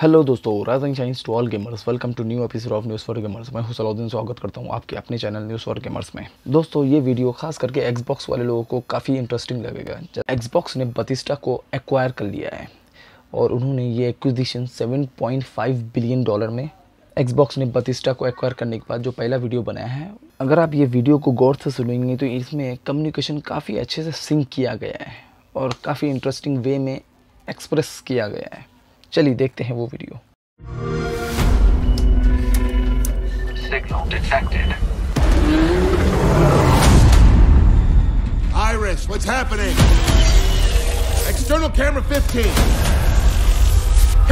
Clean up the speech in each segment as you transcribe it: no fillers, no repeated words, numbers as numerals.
Hello दोस्तों, rising shines to all gamers. Welcome to new episode of news for gamers. मैं सलाउद्दीन स्वागत करता हूं आपके अपने चैनल न्यूज़ फॉर गेमर्स में। दोस्तों, ये वीडियो खास करके एक्सबॉक्स वाले लोगों को काफ़ी इंटरेस्टिंग लगेगा। एक्सबॉक्स ने बेथेस्डा को एक्वायर कर लिया है और उन्होंने ये एक्विजिशन $7.5 बिलियन में एक्सबॉक्स ने बेथेस्डा को एक्वायर करने के बाद जो पहला वीडियो बनाया है, अगर आप ये वीडियो को गौर से सुनेंगे तो इसमें कम्युनिकेशन काफ़ी अच्छे से सिंक किया गया है और काफ़ी इंटरेस्टिंग वे में एक्सप्रेस किया गया है। चलिए देखते हैं वो video. Signal detected. Iris, what's happening? External camera 15.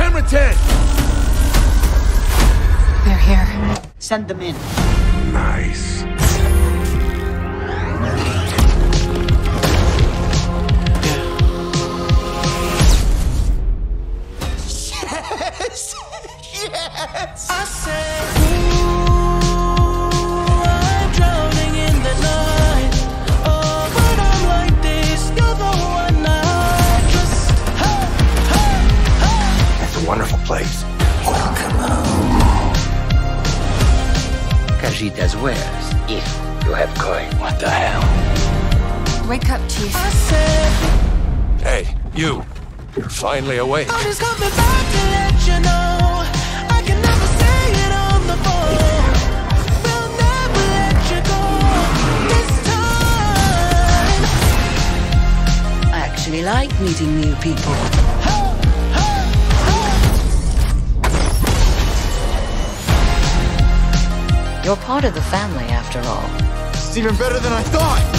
Camera 10. They're here. Send them in. Nice. Place. Welcome home. Cajita's wares, if you have coin. What the hell? Wake up, Chief. Hey, you. You're finally awake. I'm just coming back to let you know. I can never say it on the phone. We'll never let you go this time. I actually like meeting new people. You're part of the family, after all. It's even better than I thought!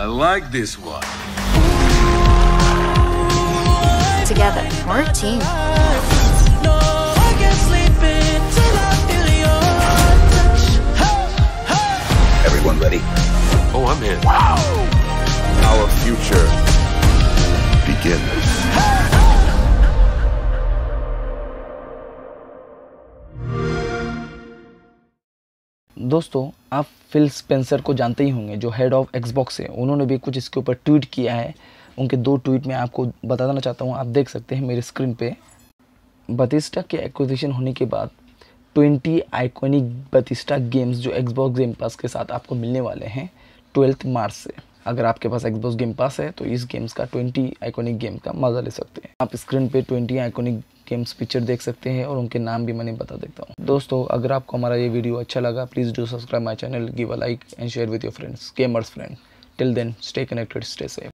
I like this one. Together, we're a team. Everyone ready? Oh, I'm in. Wow! Our future begins. दोस्तों, आप fill Spencer को जानते ही होंगे, जो head of Xbox है। उन्होंने भी कुछ इसके ऊपर ट्वीट किया है। उनके दो ट्वीट में आपको बता देना चाहता हूँ, आप देख सकते हैं मेरी स्क्रीन पे। बेथेस्डा के एक्विजिशन होने के बाद 20 आइकॉनिक बेथेस्डा गेम्स जो एक्सबॉक्स गेम पास के साथ आपको मिलने वाले हैं 12 मार्च से। अगर आपके पास एक्सबॉक्स गेम पास है तो इस गेम्स का 20 आइकॉनिक गेम का मज़ा ले सकते हैं। आप स्क्रीन पे 20 आइकॉनिक गेम्स पिक्चर देख सकते हैं और उनके नाम भी मैंने बता देता हूँ। दोस्तों, अगर आपको हमारा ये वीडियो अच्छा लगा, please do subscribe my channel, give a like and share with your friends, gamers friend. Till then, stay connected, stay safe.